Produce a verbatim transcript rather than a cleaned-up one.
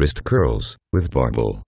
wrist curls, with barbell.